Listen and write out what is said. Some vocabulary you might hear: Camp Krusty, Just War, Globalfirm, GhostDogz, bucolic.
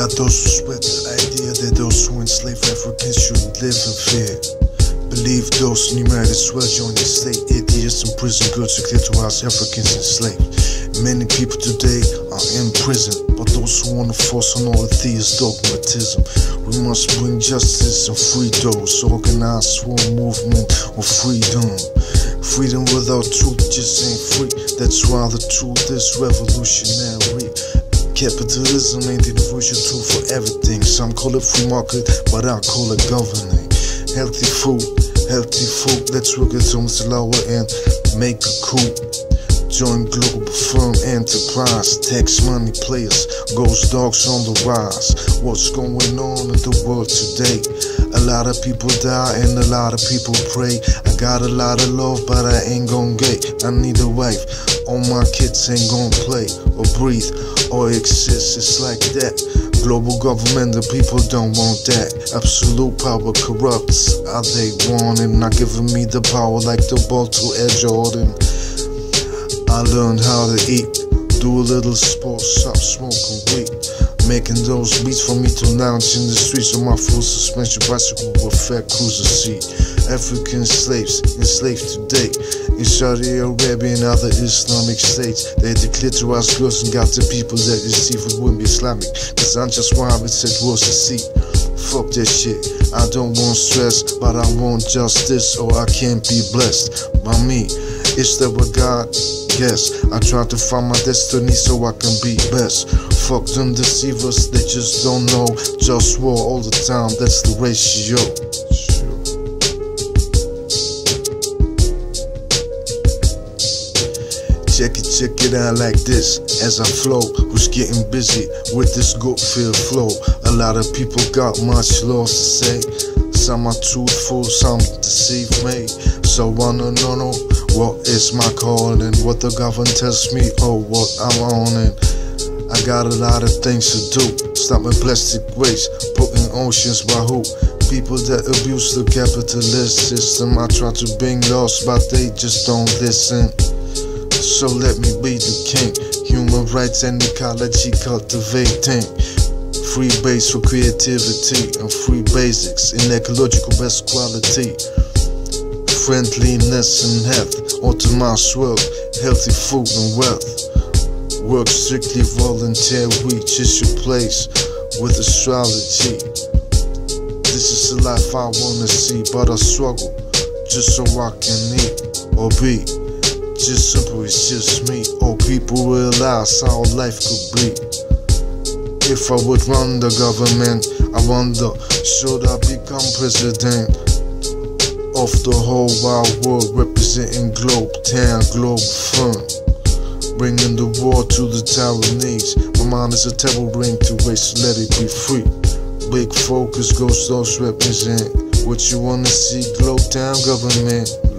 There are those who spread the idea that those who enslave Africans shouldn't live in fear. Believe those in the United States join the state. Idiots and prison goods are clear to house Africans enslaved. Many people today are in prison, but those who want to force on all atheist dogmatism. We must bring justice and free those organized for a movement of freedom. Freedom without truth just ain't free. That's why the truth is revolutionary. Capitalism ain't the universal tool for everything. Some call it free market, but I call it governing. Healthy food, let's work at homes to lower and make a coup. Join Globalfirm enterprise, tax money players, GhostDogz on the rise. What's going on in the world today? A lot of people die and a lot of people pray. I got a lot of love, but I ain't gon' get. I need a wife, all my kids ain't gon' play or breathe or exist, it's like that. Global government, the people don't want that. Absolute power corrupts, all they want it. Not giving me the power like the ball to Air Jordan. I learned how to eat, do a little sports, stop smoking weed. Making those beats for me to lounge in the streets on my full suspension bicycle with fat cruiser seat. African slaves, enslaved today in Saudi Arabia and other Islamic states. They declared to us girls and got the people that is evil wouldn't be Islamic. Cause I'm just why it said was to see. Fuck that shit, I don't want stress, but I want justice or I can't be blessed by me. Is that what God? Yes, I try to find my destiny so I can be best. Fuck them deceivers, they just don't know. JustWar all the time, that's the ratio. Check it out like this, as I flow, who's getting busy with this good feel flow. A lot of people got much loss to say, some are truthful, some deceive me. So I don't know what is my calling, what the government tells me or what I'm on in. I got a lot of things to do, stopping plastic waste, putting oceans by who? People that abuse the capitalist system. I try to bring loss but they just don't listen. So let me be the king. Human rights and ecology cultivating. Free base for creativity and free basics in ecological best quality. Friendliness and health, optimized world, healthy food and wealth. Work strictly volunteer, we just your place with astrology. This is the life I wanna see, but I struggle just so I can eat or be. Just simple, it's just me. All people realize how life could be. If I would run the government, I wonder, should I become president of the whole wide world, representing Globe Town, Globe Firm, bringing the war to the Taiwanese. My mind is a terrible ring to waste, so let it be free. Big focus, GhostDogz represent what you wanna see, Globe Town government.